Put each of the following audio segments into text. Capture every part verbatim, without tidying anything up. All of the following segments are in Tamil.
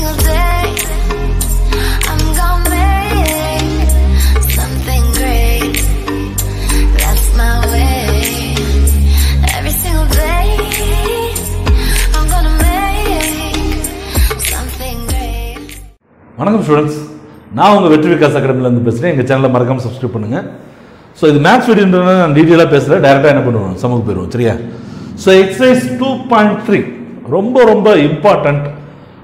single day I'm gonna make something great. That's my way. Every single day I'm gonna make something great. Welcome students. Now we are Vetri Vikas Academy. Enga channel marakama subscribe pannunga. So this maths video na detail ah pesra direct ah enna pannuvom samukku peruvom seriya. So exercise two point three romba romba important.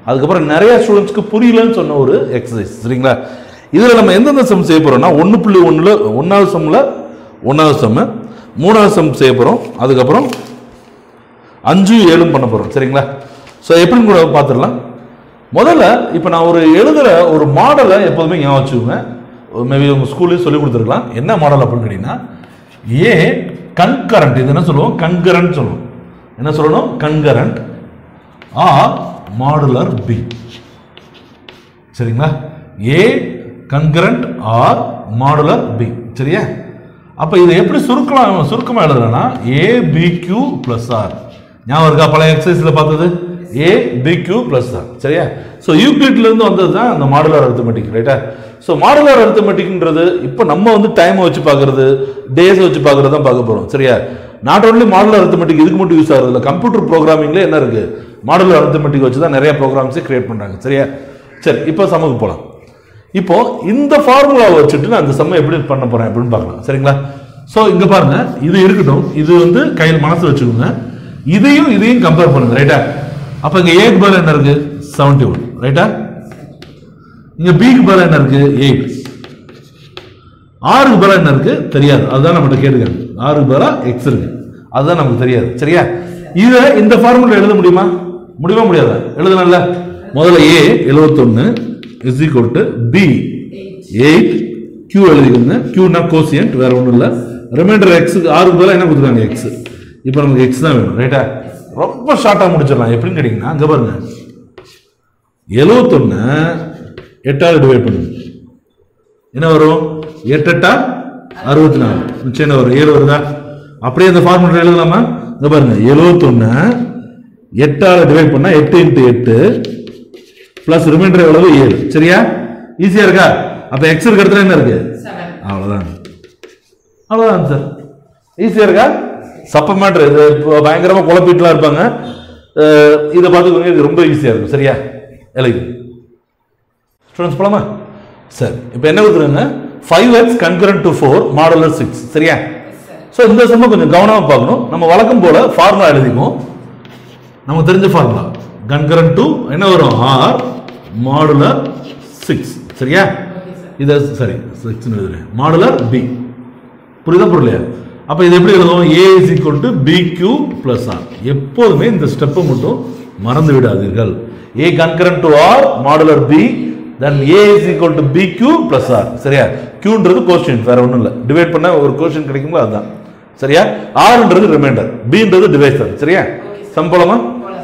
That's why நிறைய students க்கு புரியலன்னு சொன்ன ஒரு எக்சர்சைஸ் சரிங்களா. இதுல நம்ம என்னென்ன சம் செய்ய போறோம்னா one point one ல ஒன்னாவது சம்ல ஒன்னாவது சம் மூணாவது சம் செய்ய போறோம். அதுக்கு அப்புறம் five seven பண்ண போறோம் சரிங்களா. சோ எப்படி கூட பாத்துறலாம். முதல்ல இப்போ நான் ஒரு எழுதுற ஒரு மாடலை எப்பவுமே ஞாபகம் வச்சுங்க. மேபி உங்க ஸ்கூல்ல சொல்லி கொடுத்திருக்கலாம். என்ன மாடல் அப்படின்னு கேட்டினா A concurrent இது என்ன சொல்லுவோம் concurrent சொல்லுவோம். என்ன சொல்லணும் concurrent ஆ modular B. சரிங்களா A concurrent or modular B. சரியா? அப்ப இது எப்படி சுருக்கலாம் சுருக்கமா எழுதறேன்னா A B Q plus R. ஞாபகம் இருக்கா பழைய எக்சர்சைஸ்ல பார்த்தது A B Q plus R. சரியா? சோ யூக்ளிட்ல இருந்து வந்ததுதான் அந்த modular arithmetic ரைட்டா? சோ modular arithmeticன்றது இப்போ நம்ம வந்து டைம் வச்சு பார்க்கிறது, டேஸ் வச்சு பார்க்கிறது தான் பார்க்க போறோம். சரியா? Not only modular arithmetic இதுக்கு மட்டும் யூஸ் ஆகுது இல்ல கம்ப்யூட்டர் புரோகிராமிங்ல என்ன இருக்கு? Modular arithmetic வச்சு தான் நிறைய programs கிரியேட் பண்றாங்க சரியா. சரி இப்போ சம்முக்கு போலாம். இப்போ இந்த ஃபார்முலா வச்சிட்டு நான் அந்த சம் எப்படி பண்ண போறேன் அப்படினு பார்க்கலாம் சரிங்களா. சோ இங்க பாருங்க இது இருக்கட்டும். இது வந்து கையில மனசுல வச்சுக்கோங்க. இதையும் இதையும் கம்பேர் பண்ணுங்க ரைட்டா. அப்ப இங்க A க்கு பதிலா என்ன இருக்கு? seventy-one ரைட்டா. இங்க B க்கு பதிலா என்ன இருக்கு? eight. R க்கு பதிலா என்ன இருக்கு? தெரியாது. அதுதான் நம்ம கேட்கறது. R க்கு பதிலா X இருக்கு. அதுதான் நமக்கு தெரியாது சரியா. இத இந்த ஃபார்முலா எழுத முடியுமா? முடியவே முடியாது எழுதணும்ல முதல்ல A seventy-one = B eight Q எழுதிக்கோங்க Q னா கோஷியன்ட் வேற ஒண்ணும் இல்ல ரிமைண்டர் X க்கு R க்கு பதிலா என்ன கொடுத்தாங்க X இப்போ நமக்கு X தான் வேணும் ரைட்டா ரொம்ப ஷார்ட்டா முடிச்சிரலாம் எப்படின்னு கேட்டிங்கனா அங்க பாருங்க seventy-one eight ஆல் டிவைட் பண்ணுங்க என்ன வரும் eight eight sixty-four நிச்சயம் என்ன வரும் seven வருதா அப்படியே அந்த ஃபார்முலா எழுதலாமா அங்க பாருங்க seventy-one eight ஆல டிவைட் பண்ணா eight into eight plus remainder எவ்வளவு seven சரியா ஈஸியா இருக்கா அப்ப x இருக்கு அடுத்து என்ன இருக்கு seven அவ்வளவுதான் அவ்வளவுதான் சார் ஈஸியா இருக்கா சப்மாட்டர் இது பயங்கரமா குழப்பிட்டலாம் இருப்பாங்க இத பாத்துக்கோங்க இது ரொம்ப ஈஸியா இருக்கும் சரியா எழுது ஸ்டூடண்ட்ஸ் போலாமா சார் இப்போ என்ன குடுறாங்க five x concurrent to four modular six சரியா சோ இந்த சம கொஞ்சம் கவனமா பார்க்கணும் நம்ம வழக்கம் போல ஃபார்முலா எழுதிக்குவோம் நமக்கு தெரிஞ்ச ஃபார்முலா concurrent to என்ன வரும் r modular six சரியா இது சரி six னு எழுதுறேன் modular b புரியுதா புரியலையா அப்ப இது எப்படி எழுதுவோம் a = bq + r எப்பவுமே இந்த ஸ்டெப்பை மட்டும் மறந்து விடாதீர்கள் a concurrent to r modular b then a = bq + r சரியா q ன்றது கோஷியன்ட் வேற ஒண்ணும் இல்ல டிவைட் பண்ணா ஒரு கோஷியன்ட் கிடைக்கும்ல அதான் சரியா r ன்றது ரிமைண்டர் b ன்றது டிவைசர் சரியா சம்பளமா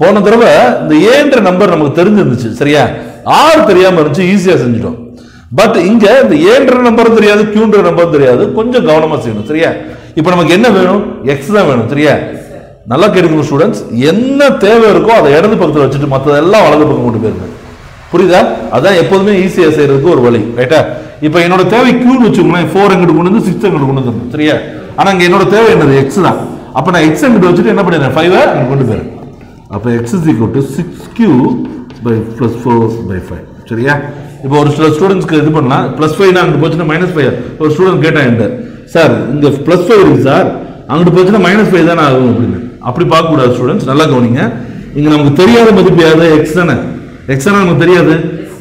போன தடவை இந்த a என்ற நம்பர் நமக்கு தெரிஞ்சிருந்துச்சு சரியா r தெரியாம இருந்துச்சு ஈஸியா செஞ்சிட்டோம் பட் இங்க இந்த a என்ற நம்பர் தெரியாது q என்ற நம்பர் தெரியாது கொஞ்சம் கவனமா செய்யணும் சரியா இப்போ நமக்கு என்ன வேணும் x தான் வேணும் சரியா நல்லா கேளுங்க ஸ்டூடண்ட்ஸ் என்ன தேவை இருக்கோ அதை இடது பக்கத்துல வச்சிட்டு மத்ததெல்லாம் வலது பக்கம் கொண்டு போயிருங்க புரியுதா அதான் எப்பவுமே ஈஸியா செய்யறதுக்கு ஒரு வழி ரைட்டா இப்போ என்னோட தேவை q னு வெச்சுங்களேன் four எங்க கொண்டு வந்து six எங்க கொண்டு வந்து சரியா ஆனா இங்க என்னோட தேவை என்னது x தான் அப்ப நான் x எங்க வச்சிட்டு என்ன பண்றேன் five ஐ அங்க கொண்டு போறேன் அப்ப x = six q by plus four by five சரியா இப்போ ஒரு சில ஸ்டூடண்ட்ஸ்க்கு இது பண்ணலாம் plus five னா அங்க போச்சுனா minus five ஒரு ஸ்டூடண்ட் கேட்டா என்ன சார் இங்க plus five இருக்கு சார் அங்க போச்சுனா minus five தான ஆகும் அப்படினா அப்படி பார்க்க கூடாது ஸ்டூடண்ட்ஸ் நல்லா கவனிங்க இங்க நமக்கு தெரியாத மதிப்பு யாரு x தான x தான நமக்கு தெரியாது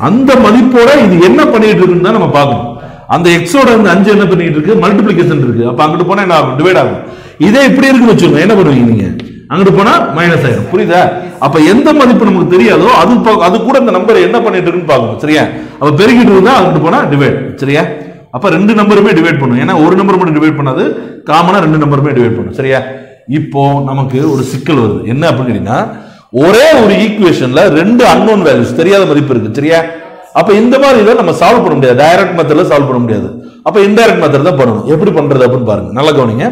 அந்த மதிப்போட இது என்ன பண்ணிட்டு இருக்குன்னு தான் நம்ம பார்க்கணும் அந்த x ஓட அந்த five என்ன பண்ணிட்டு இருக்கு மல்டிப்ளிகேஷன் இருக்கு அப்ப அங்க போனா என்ன ஆகும் டிவைட் ஆகும் இதே இப்படி இருக்குன்னு வெச்சுங்க என்ன பண்ணுவீங்க நீங்க அங்க போனா minus ஆயிடும் புரியுதா அப்ப எந்த மதிப்பு நமக்கு தெரியாதோ அது அது கூட அந்த நம்பர் என்ன பண்ணிட்டு இருக்குன்னு பாப்போம் சரியா அப்ப பெருகிட்டு இருந்தா அதுக்கு போனா டிவைட் சரியா அப்ப ரெண்டு நம்பருமே டிவைட் பண்ணும் ஏனா ஒரு நம்பர் மட்டும் டிவைட் பண்ணாது காமனா ரெண்டு நம்பருமே டிவைட் பண்ணும் சரியா இப்போ நமக்கு ஒரு சிக்கல் வருது என்ன அப்படினா ஒரே ஒரு ஈக்குவேஷன்ல ரெண்டு அன்னோன் வேல்யூஸ் தெரியாத மதிப்பு இருக்கு சரியா அப்ப இந்த மாதிரி இத நம்ம சால்வ் பண்ண முடியாது டைரக்ட் மெத்தட்ல சால்வ் பண்ண முடியாது அப்ப இன்டைரக்ட் மெத்தட் தான் பண்ணணும் எப்படி பண்றது அப்படினு பாருங்க நல்லா கவனிங்க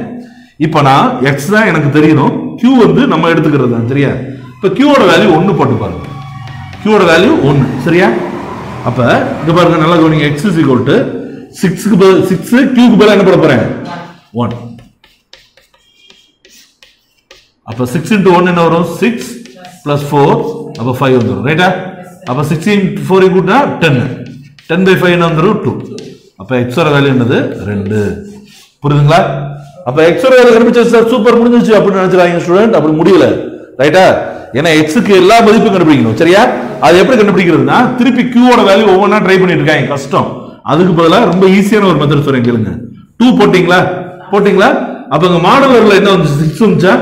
இப்போ நான் x தான் எனக்கு தெரியும் q வந்து நம்ம எடுத்துக்கிறது தான் சரியா இப்போ q ஓட வேல்யூ one போட்டு பாருங்க q ஓட வேல்யூ one சரியா அப்ப இது பாருங்க நல்லா கவனிங்க x six க்கு பதிலா six q க்கு பதிலா என்ன போட போறேன் one அப்ப six into one என்ன வரும் six plus four அப்ப five வந்துரும் ரைட்டா அப்ப six into four = ten ten by five என்ன வந்துரும் two அப்ப x ஓட வேல்யூ என்னது two புரியுதுங்களா அப்ப x ஓட வேல்யூ கண்டுபிடிச்சா சூப்பர் முடிஞ்சிச்சு அப்படி நினைச்சறாங்க ஸ்டூடண்ட் அப்படி முடியல ரைட்டா ஏனா x க்கு எல்லா மதிப்பையும் கண்டுபிடிக்கணும் சரியா அது எப்படி கண்டுபிடிக்கிறதுனா திருப்பி q ஓட வேல்யூ ஒவ்வொண்ணா ட்ரை பண்ணிட்டு இருக்காங்க கஷ்டம் அதுக்கு பதிலா ரொம்ப ஈஸியான ஒரு மெத்தட் சொல்றேன் கேளுங்க two போட்டிங்களா போட்டிங்களா அப்பங்க மாடுலர்ல என்ன வந்து six வந்துச்சா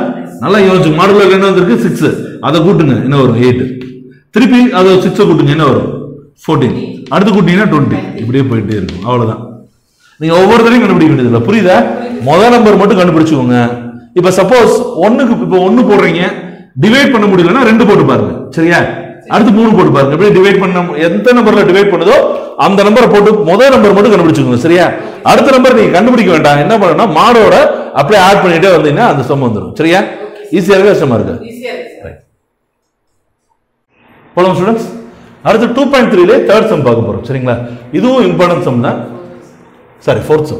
நல்லா யோசிச்சு மாடுலர்ல என்ன வந்திருக்கு six அத கூட்டுங்க என்ன வரும் eight திருப்பி அது six கூட்டுங்க என்ன வரும் fourteen அடுத்து கூட்டினா twenty இப்படியே போயிட்டே இருக்கும் அவ்வளவுதான் நீங்க ஒவ்வொரு தடவையும் கண்டுபிடிக்க வேண்டியது இல்ல புரியுதா முதல் நம்பர் மட்டும் கண்டுபிடிச்சுங்க இப்போ சப்போஸ் one க்கு இப்போ one போடுறீங்க டிவைட் பண்ண முடியலனா two போட்டு பாருங்க சரியா அடுத்து three போட்டு பாருங்க அப்படியே டிவைட் பண்ண எந்த நம்பர்ல டிவைட் பண்ணுதோ அந்த நம்பரை போட்டு முதல் நம்பர் மட்டும் கண்டுபிடிச்சுங்க சரியா அடுத்த நம்பர் நீங்க கண்டுபிடிக்க வேண்டாம் என்ன பண்ணனும்னா மாடோட அப்படியே ஆட் பண்ணிட்டே வந்தீங்கன்னா அந்த சம் வந்துரும் சரியா ஈஸியா இருக்கா கஷ்டமா இருக்கா ஈஸியா இருக்கு போலாம் ஸ்டூடண்ட்ஸ் அடுத்து two point three ல third சம் பார்க்க போறோம் சரிங்களா இதுவும் இம்பார்ட்டன்ட் சம் தான் sorry fourth sum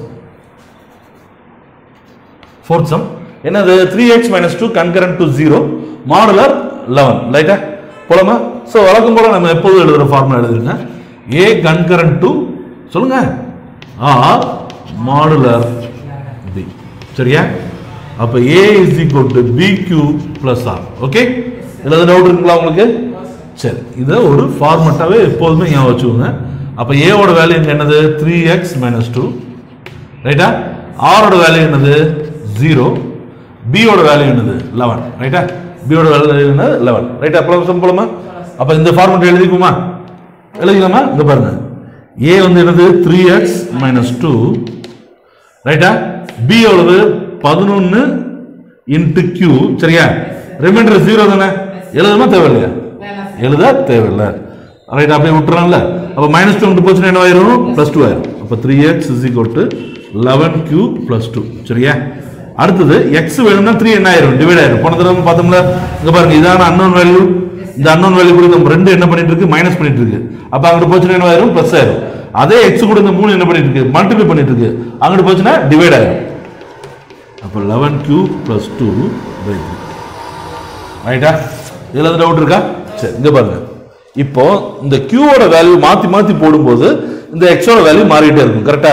fourth sum என்னது three x minus two concurrent to zero modular eleven ரைட்டா போலாமா சோ வழக்கம் போல நம்ம எப்பவும் எழுதுற ஃபார்முலா எழுதுறீங்க a concurrent to சொல்லுங்க a modular b சரியா அப்ப a is equal to bq plus r okay இதுல டவுட் இருக்குங்களா உங்களுக்கு சரி இத ஒரு ஃபார்மட்டாவே எப்பவுமே ஞாபகம் வச்சுக்கோங்க அப்ப a ஓட வேல்யூ என்னது three x minus two ரைட்டா r ஓட வேல்யூ என்னது zero b ஓட வேல்யூ என்னது eleven ரைட்டா b ஓட வேல்யூ என்னது eleven ரைட்டா அப்போ சிம்பிளமா அப்ப இந்த ஃபார்முலா எழுதிக்குமா எழுதிக்கலாமா இங்க பாருங்க a வந்து என்னது three x minus two ரைட்டா b ஓடது eleven into q சரியா ரிமைண்டர் zero தானே எழுதமா தேவையில்லையா எழுத தேவையில்லை ரைட் அப்படியே விட்டுறான்ல அப்ப minus two க்கு போச்சுனா என்ன ஆயிரும் plus two ஆயிரும் அப்ப three x is equal to eleven q plus two சரியா அடுத்து x வேணும்னா three என்ன ஆயிரும் டிவைட் ஆயிரும் போன தடவை பார்த்தோம்ல இங்க பாருங்க இதான அன்னோன் வேல்யூ இந்த அன்னோன் வேல்யூ கூட நம்ம ரெண்டு என்ன பண்ணிட்டு இருக்கு மைனஸ் பண்ணிட்டு இருக்கு அப்ப அங்க போச்சுனா என்ன ஆயிரும் plus ஆயிரும் அதே x கூட இந்த மூணு என்ன பண்ணிட்டு இருக்கு மல்டிப்ளை பண்ணிட்டு இருக்கு அங்க போச்சுனா டிவைட் ஆயிரும் அப்ப eleven q plus two ரைட்டா இதுல டவுட் இருக்கா சரி இங்க பாருங்க இப்போ இந்த q ஓட வேல்யூ மாத்தி மாத்தி போடும்போது இந்த x ஓட வேல்யூ மாறிட்டே இருக்கும் கரெக்ட்டா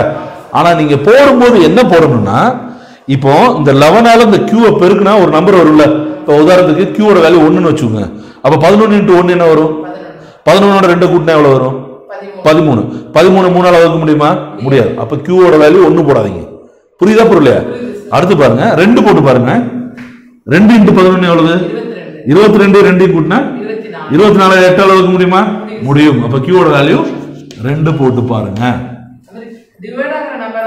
ஆனா நீங்க போடும்போது என்ன போடணும்னா இப்போ இந்த eleven ஆல இந்த q ஐ பெருக்குனா ஒரு நம்பர் வரும்ல இப்போ உதாரணத்துக்கு q ஓட வேல்யூ one ன்னு வெச்சுங்க அப்ப eleven into one என்ன வரும் eleven ஓட two கூட்டினா எவ்வளவு வரும் thirteen thirteen three ஆல வகுக்க முடியுமா முடியாது அப்ப q ஓட வேல்யூ one போடாதீங்க புரியுதா புரியலையா அடுத்து பாருங்க two போட்டு பாருங்க two into eleven எவ்வளவு twenty-two two கூட்டினா twenty-four eight ஆல வகுக்க முடியுமா முடியும் அப்ப q ஓட வேல்யூ two போட்டு பாருங்க டிவைட் ஆகற நம்பர்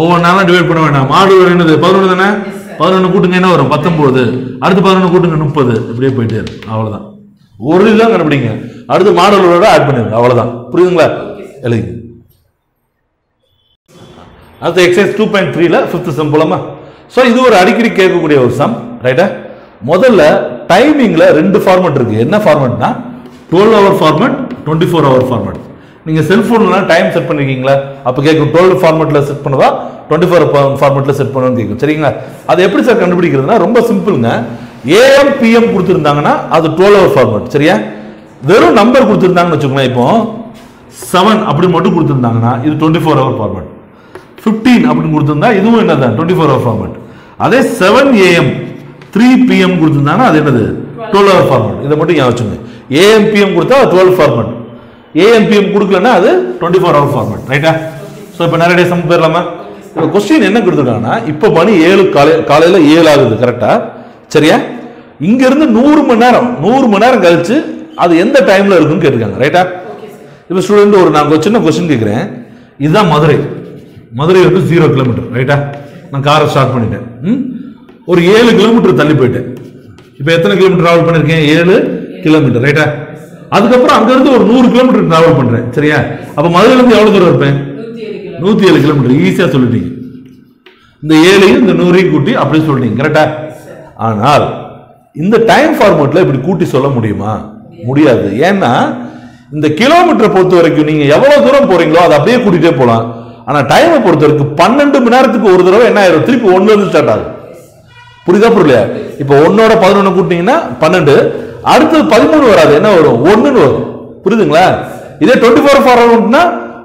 ஒவ்வொண்ணால டிவைட் பண்ண வேண்டாம் மாடுலர் என்னது eleven தானே eleven கூட்டுங்க என்ன வரும் nineteen அடுத்து பதினொன்று கூட்டுங்க முப்பது இப்படியே போயிட்டே இருக்கு. அவ்வளவுதான். ஒரு இதுதான் கண்டுபிடிங்க. அடுத்து மாடலோட ஆட் பண்ணிருங்க. அவ்வளவுதான். புரியுதுங்களா? எழுதுங்க. அடுத்து எக்ஸசைஸ் டூ பாயிண்ட் த்ரீல ஃபிஃப்த் சம் போலாமா? ஸோ இது ஒரு அடிக்கடி கேட்கக்கூடிய ஒரு சம், ரைட்டா? முதல்ல டைமிங்ல ரெண்டு ஃபார்மெட் இருக்கு. என்ன ஃபார்மெட்னா twelve hour format, twenty four hour format. நீங்கள் செல்ஃபோன்லாம் டைம் செட் பண்ணிருக்கீங்களா? அப்போ கேட்கும் டுவெல் ஃபார்மெட்டில் செட் பண்ணுவா, டுவெண்ட்டி ஃபோர் ஃபார்மெட்டில் செட் பண்ணுவான்னு கேட்கும். சரிங்களா? அது எப்படி சார் கண்டுபிடிக்கிறதுனா ரொம்ப சிம்பிளுங்க. ஏஎம் பிஎம் கொடுத்துருந்தாங்கன்னா அது டுவெல் ஹவர் ஃபார்மெட். சரியா? வெறும் நம்பர் கொடுத்துருந்தாங்கன்னு வச்சுக்கோங்களேன். இப்போ செவன் அப்படின்னு மட்டும் கொடுத்துருந்தாங்கன்னா இது twenty four hour format. Fifteen அப்படின்னு கொடுத்துருந்தா இதுவும் என்னதான் டுவெண்ட்டி ஃபோர் ஹவர் ஃபார்மெட். அதே செவன் ஏஎம் த்ரீ பிஎம் கொடுத்துருந்தாங்கன்னா அது என்னது டுவெல் ஹவர் ஃபார்மெட். இதை மட்டும் ஏன் வச்சுங்க. ஏஎம் பிஎம் கொடுத்தா டுவெல் ஃபார்மெட், ஏஎம்பிஎம் கொடுக்கலன்னா அது டுவெண்ட்டி ஃபோர் ஹவர் ஃபார்மெட், ரைட்டா? ஸோ இப்போ நிறைய சம் போயிடலாமா? இப்போ கொஸ்டின் என்ன கொடுத்துருக்காங்கன்னா இப்போ மணி ஏழு, காலை காலையில் ஏழு ஆகுது, கரெக்டா? சரியா? இங்கேருந்து நூறு மணி நேரம் நூறு மணி நேரம் கழிச்சு அது எந்த டைமில் இருக்குன்னு கேட்டிருக்காங்க, ரைட்டா? இப்போ ஸ்டூடெண்ட் ஒரு நான் சின்ன கொஸ்டின் கேட்குறேன். இதுதான் மதுரை, மதுரை வந்து ஜீரோ கிலோமீட்டர், ரைட்டா? நான் காரை ஸ்டார்ட் பண்ணிட்டேன். ம் ஒரு ஏழு கிலோமீட்டர் தள்ளி போயிட்டேன். இப்போ எத்தனை கிலோமீட்டர் ட்ராவல் பண்ணியிருக்கேன்? ஏழு கிலோமீட்டர், ரைட்டா? அதுக்கப்புறம் அங்கிருந்து ஒரு நூறு கிலோமீட்டர் டிராவல் பண்றேன். சரியா? அப்ப மதுரையிலிருந்து எவ்வளவு தூரம் இருப்பேன்? நூத்தி ஏழு கிலோமீட்டர். ஈஸியா சொல்லிட்டீங்க. இந்த ஏழையும் இந்த நூறையும் கூட்டி அப்படின்னு சொல்லிட்டீங்க, கரெக்டா? ஆனால் இந்த டைம் ஃபார்மேட்ல இப்படி கூட்டி சொல்ல முடியுமா? முடியாது. ஏன்னா இந்த கிலோமீட்டரை பொறுத்த வரைக்கும் நீங்க எவ்வளவு தூரம் போறீங்களோ அதை அப்படியே கூட்டிகிட்டே போகலாம். ஆனா டைமை பொறுத்த வரைக்கும் பன்னெண்டு மணி நேரத்துக்கு ஒரு தடவை என்ன ஆயிரும்? திருப்பி ஒன்னு இருந்து ஸ்டார்ட் ஆகும். புரியுதா? புரியலையா? இப்போ ஒன்னோட பதினொன்னு கூட்டினீங்கன்னா பன்னெண்டு, அடுத்தது பதிமூணு வராது, என்ன வரும்? ஒன்னு வரும். புரியுதுங்களா? இதே டுவெண்ட்டி ஃபோர் ஃபோர் ரவுண்ட்னா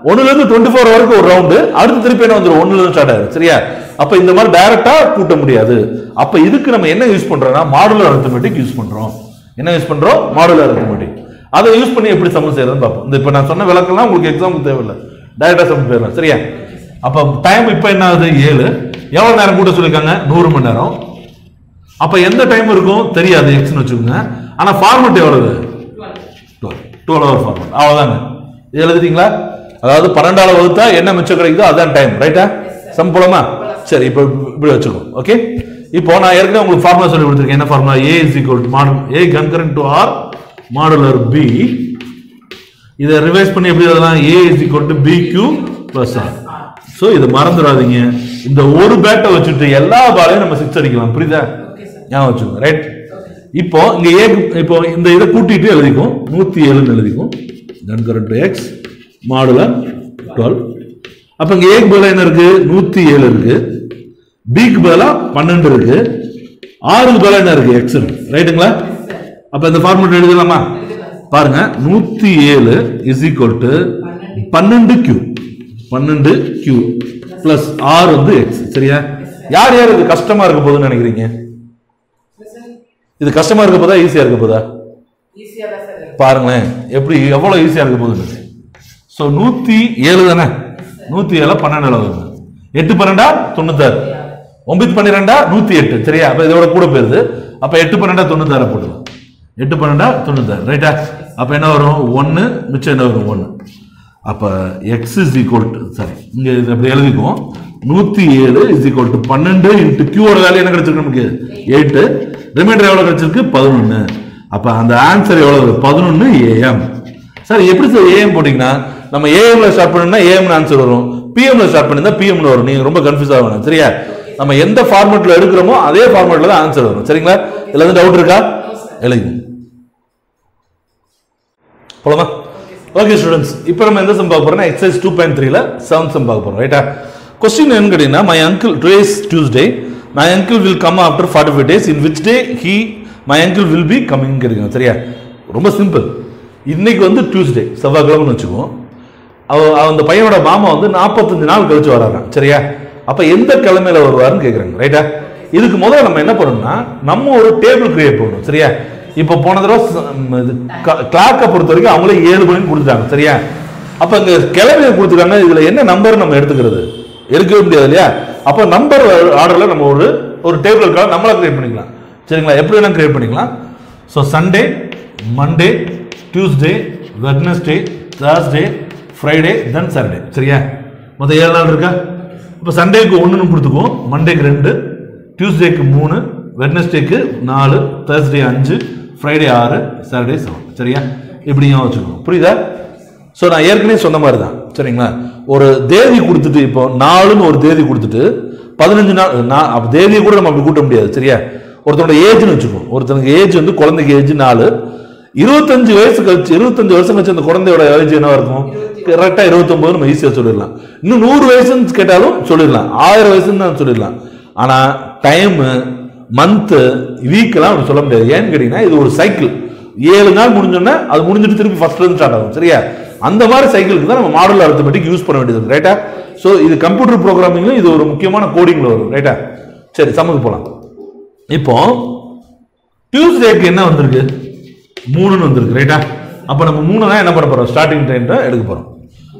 ஒன்னுல இருந்து டுவெண்ட்டி ஃபோர் வரைக்கும் ஒரு ரவுண்டு, அடுத்து திருப்பி என்ன வந்துடும்? ஒன்னுல இருந்து ஸ்டார்ட் ஆயிடும். சரியா? அப்ப இந்த மாதிரி டைரக்டா கூட்ட முடியாது. அப்ப இதுக்கு நம்ம என்ன யூஸ் பண்றோம்னா மாடுலர் அரித்மெட்டிக் யூஸ் பண்றோம். என்ன யூஸ் பண்றோம்? Modular arithmetic. அதை யூஸ் பண்ணி எப்படி சமன் செய்யறதுன்னு பார்ப்போம். இந்த இப்ப நான் சொன்ன விளக்கம்லாம் உங்களுக்கு எக்ஸாமுக்கு தேவையில்லை, டைரக்டா சமன் செய்யலாம். சரியா? அப்ப டைம் இப்ப என்ன ஆகுது? ஏழு. எவ்வளவு நேரம் கூட்ட சொல்லியிருக்காங்க? நூறு மணி நேரம். அப்ப எந்த டைம் இருக்கும் தெரியாது, எக்ஸ்னு வச்சுக்கோங்க. ஆனா ஃபார்மெட் எவ்வளவு? Twelve hour format. அவ்வளவுதாங்க. இது எழுதிட்டீங்களா? அதாவது பன்னெண்டாவது வகுத்தா என்ன மிச்சம் கிடைக்குதோ அதுதான் டைம், ரைட்டா? சம்பளமா? சரி, இப்போ இப்படி வச்சுக்கோம். ஓகே, இப்போ நான் ஏற்கனவே உங்களுக்கு ஃபார்முலா சொல்லி கொடுத்துருக்கேன். என்ன formula? A is equal to model A concurrent to R modular B. இதை ரிவைஸ் பண்ணி எப்படி எழுதலாம்? A is equal to B Q plus R. So இதை மறந்துடாதீங்க. இந்த ஒரு பேட்டை வச்சுட்டு எல்லா பாலையும் நம்ம சிக்ஸ் அடிக்கலாம். புரியுதா? ஞாபகம் வச்சுக்கோங்க, ரைட்? இப்போ இங்க ஏ இப்போ இந்த இதை கூட்டிட்டு எழுதிக்கும் நூத்தி ஏழுன்னு எழுதிக்கும். X modular twelve. அப்ப இங்க ஏக்கு பதிலாக என்ன இருக்கு? நூத்தி ஏழு இருக்கு. பிக்கு பதிலாக பன்னெண்டு இருக்கு. ஆறுக்கு பதிலாக என்ன இருக்கு? எக்ஸ் இருக்கு, ரைட்டுங்களா? அப்ப இந்த ஃபார்முலா எழுதலாமா? பாருங்க, நூத்தி ஏழு இஸ் ஈக்குவல் டு பன்னெண்டு கியூ, பன்னெண்டு கியூ பிளஸ் ஆறு வந்து எக்ஸ். சரியா? யார் யார் இது கஷ்டமா இருக்க போதுன்னு நினைக்கிறீங்க? இது கஷ்டமா இருக்க போதா ஈஸியா இருக்க போதா? பாருங்களேன் எப்படி எவ்வளவு ஈஸியா இருக்க போகுது. ஸோ நூத்தி ஏழு தானே, நூத்தி ஏழு பன்னெண்டு அளவு, எட்டு பன்னெண்டா தொண்ணூத்தாறு, ஒன்பது பன்னிரெண்டா நூத்தி எட்டு. சரியா? அப்ப இதோட கூட போயிருது. அப்ப எட்டு பன்னெண்டா தொண்ணூத்தாறு போட்டுக்கலாம். எட்டு பன்னெண்டா தொண்ணூத்தாறு, ரைட்டா? அப்ப என்ன வரும்? ஒன்னு மிச்சம் என்ன வரும்? ஒன்னு. அப்ப X is equal to, sorry இங்க அப்படி எழுதிக்குவோம், நூத்தி ஏழு இஸ் ஈக்குவல் டு பன்னெண்டு இன்ட்டு கியூவோட வேலை என்ன கிடைச்சிருக்கு நமக்கு? எட்டு. ரிமைண்டர் எவ்வளவு கிடைச்சிருக்கு? பதினொன்னு. அப்ப அந்த ஆன்சர் எவ்வளவு? பதினொன்னு ஏஎம். சார் எப்படி சார் ஏஎம் போட்டீங்கன்னா நம்ம ஏஎம்ல ஸ்டார்ட் பண்ணா ஏஎம்னு ஆன்சர் வரும், பிஎம்ல ஸ்டார்ட் பண்ணிருந்தா பிஎம்னு வரும். நீங்க ரொம்ப கன்ஃபியூஸ் ஆகணும். சரியா? நம்ம எந்த ஃபார்மெட்ல எடுக்கிறோமோ அதே ஃபார்மெட்ல தான் ஆன்சர் வரும். சரிங்களா? இதுல வந்து டவுட் இருக்கா? எழுதி போலமா? ஓகே ஸ்டூடெண்ட்ஸ், இப்போ நம்ம எந்த சம் பார்க்க போறோம்னா எக்ஸசைஸ் டூ பாயிண்ட் த்ரீல செவன்த் சம் பார்க்க போறோம், ரைட்டா? கொஸ்டின் என்னன்னு கேட்டீங்கன்னா my uncle today is Tuesday, my uncle will come after forty-five days, in which day he my uncle will be coming கேட்குங்க. சரியா? ரொம்ப சிம்பிள். இன்னைக்கு வந்து டியூஸ்டே, செவ்வாய்க்கிழமைன்னு வச்சுக்குவோம். அந்த பையனோட மாமா வந்து நாற்பத்தஞ்சு நாள் கழிச்சு வராறான். சரியா? அப்போ எந்த கிழமையில வருவாருன்னு கேட்குறாங்க, ரைட்டா? இதுக்கு முதல்ல நம்ம என்ன பண்ணணும்னா நம்ம ஒரு டேபிள் கிரியேட் பண்ணணும். சரியா? இப்போ போன தடவை கிளாக்கை பொறுத்த வரைக்கும் அவங்களே ஏழு மணின்னு கொடுத்துட்டாங்க. சரியா? அப்போ அங்கே கிழமையை கொடுத்துருக்காங்க. இதில் என்ன நம்பர் நம்ம எடுத்துக்கிறது? எடுக்கவே முடியாது இல்லையா? அப்போ நம்பர் ஆர்டரில் நம்ம ஒரு ஒரு டேபிளுக்காக நம்மளை கிரியேட் பண்ணிக்கலாம். சரிங்களா? எப்படி வேணாலும் கிரியேட் பண்ணிக்கலாம். So Sunday, Monday, Tuesday, Wednesday, Thursday, Friday, then Saturday. சரியா? மொத்தம் ஏழு நாள் இருக்கா? இப்போ சண்டேக்கு ஒன்றுன்னு கொடுத்துக்குவோம், மண்டேக்கு ரெண்டு, டியூஸ்டேக்கு மூணு, Wednesday four, Thursday five, Friday six, Saturday seven. சரியா இப்படியும் வச்சுக்கணும். புரியுதா? சோ நான் ஏற்கனவே சொன்ன மாதிரி தான். சரிங்களா? ஒரு தேதி கொடுத்துட்டு இப்போ நாலு ன்னு ஒரு தேதி கொடுத்துட்டு பதினைந்து நாள் அப்ப தேதியை கூட நம்ம அப்படி கூட்ட முடியாது. சரியா? ஒருத்தனோட ஏஜ்னு வெச்சுப்போம். ஒருத்தனுக்கு ஏஜ் வந்து குழந்தைக்கு ஏஜ் நாலு. இருபத்தைந்து வயசு கழிச்சு இருபத்தைந்து வருஷம் கழிச்சு அந்த குழந்தையோட ஏஜ் என்னவா இருக்கும்? கரெக்ட்டா இருபத்தொன்பது நம்ம ஈஸியா சொல்லிரலாம். இன்னும் நூறு வயசுன்னு கேட்டாலும் சொல்லிரலாம். ஆயிரம் வயசுன்னு நான் சொல்லிரலாம். ஆனா டைம் மந்த் வீக்லாம் நம்ம சொல்ல முடியாது. ஏன் கேட்டினா இது ஒரு சைக்கிள். ஏழு நாள் முடிஞ்சோம்னா அது முடிஞ்சிட்டு திருப்பி ஃபர்ஸ்ட்ல இருந்து ஸ்டார்ட் ஆகும். சரியா? அந்த மாதிரி சைக்கிளுக்கு தான் நம்ம மாடல் அரித்மெடிக் யூஸ் பண்ண வேண்டியது. ரைட்டா? சோ இது கம்ப்யூட்டர் புரோகிராமிங்ல இது ஒரு முக்கியமான கோடிங்ல வரும். ரைட்டா? சரி சமக்கு போலாம். இப்போ டியூஸ்டேக்கு என்ன வந்திருக்கு? மூணு ன்னு வந்திருக்கு. ரைட்டா? அப்ப நம்ம மூணு தான் என்ன பண்ண போறோம்? ஸ்டார்டிங் டைம் தான் எடுக்க போறோம்.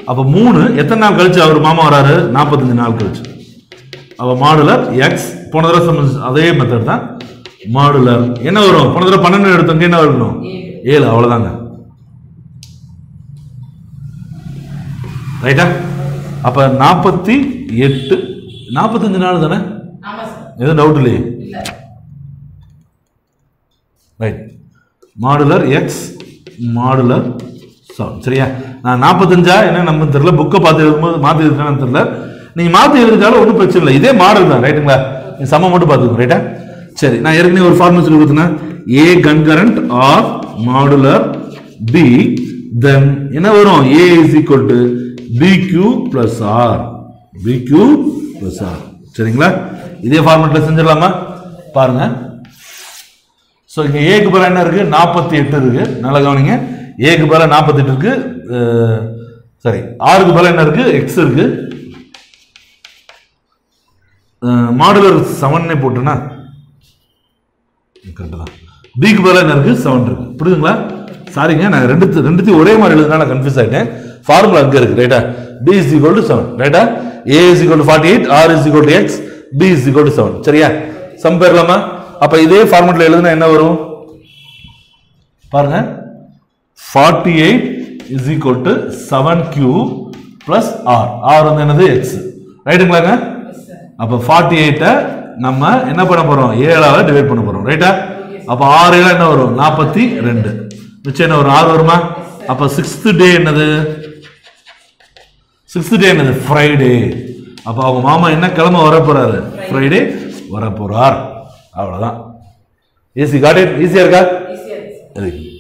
அப்ப மூணு எத்தனை நாள் கழிச்சு அவர் மாமா வராரு? நாற்பத்தைந்து நாள் கழிச்சு. அப்ப மாடுலர் எக்ஸ் போன தடவை சமன்ஸ் அதே மெத்தட் தான். மாடுலர் என்ன வரும்? போன தடவை பன்னிரண்டு எடுத்தங்க என்ன வரணும்? ஏழு. அவ்வளவுதாங்க. ரைட்டா? அப்ப நாற்பத்தி எட்டு நாற்பத்தஞ்சு நாள் தானே? எதுவும் டவுட் இல்லையே? Right. Modular X modular seven. சரியா? நான் நாற்பத்தஞ்சா என்ன நம்ம தெரியல. புக்கை பார்த்து எழுதும்போது மாற்றி எழுதுனான்னு தெரியல. நீங்க மாற்றி எழுதிட்டாலும் ஒன்றும் பிரச்சனை இல்லை. இதே மாடல் தான். ரைட்டுங்களா? நீ சமம் மட்டும் பார்த்துக்கணும். ரைட்டா? சரி நான் ஏற்கனவே ஒரு ஃபார்முலா சொல்லி கொடுத்தேன்னா A concurrent R modular B then என்ன வரும்? A is equal to B Q plus R B Q plus R. சரிங்களா? இதே ஃபார்மேட்டில் செஞ்சிடலாமா? பாருங்க. ஸோ இங்கே ஏக்கு பிறகு என்ன இருக்குது? நாற்பத்தி எட்டு இருக்குது. நல்லா கவனிங்க. ஏக்கு பிறகு நாற்பத்தி எட்டு இருக்குது. சாரி ஆறுக்கு பிறகு என்ன இருக்குது? எக்ஸ் இருக்குது. மாடுலர் செவன்னே போட்டுனா கரெக்டாக தான். பிக்கு பிறகு என்ன இருக்குது? செவன் இருக்குது. புரியுதுங்களா? சாரிங்க நான் ரெண்டு ரெண்டுத்தையும் ஒரே மாதிரி எழுதுனா நான் கன்ஃபியூஸ் ஆகிட்டேன். ஃபார்முலா அங்கே இருக்குது. ரைட்டா? B is equal to seven. ரைட்டா? A is equal to forty eight R is equal to X B is equal to seven. சரியா? சம் பெறலாமா? அப்ப இதே ஃபார்மட்ல எழுதுனா என்ன வரும்? பாருங்க. நாற்பத்தி எட்டு is equal to seven q plus r. r வந்து என்னது? x. ரைட்டுங்களாங்க? அப்ப நாற்பத்தி எட்டு நம்ம என்ன பண்ண போறோம்? ஏழு ஆல டிவைட் பண்ண போறோம். ரைட்டா? அப்ப r ல என்ன வரும்? நாற்பத்தி இரண்டு. மிச்சம் என்ன வரும்? r வருமா? அப்ப sixth day என்னது? sixth day என்னது? Friday. அப்ப அவங்க மாமா என்ன கிழமை வர போறாரு? Friday வர போறார். அவ்வளவுதான். Easy got it. ஈஸியா இருக்கா? ஈஸியா இருக்கு.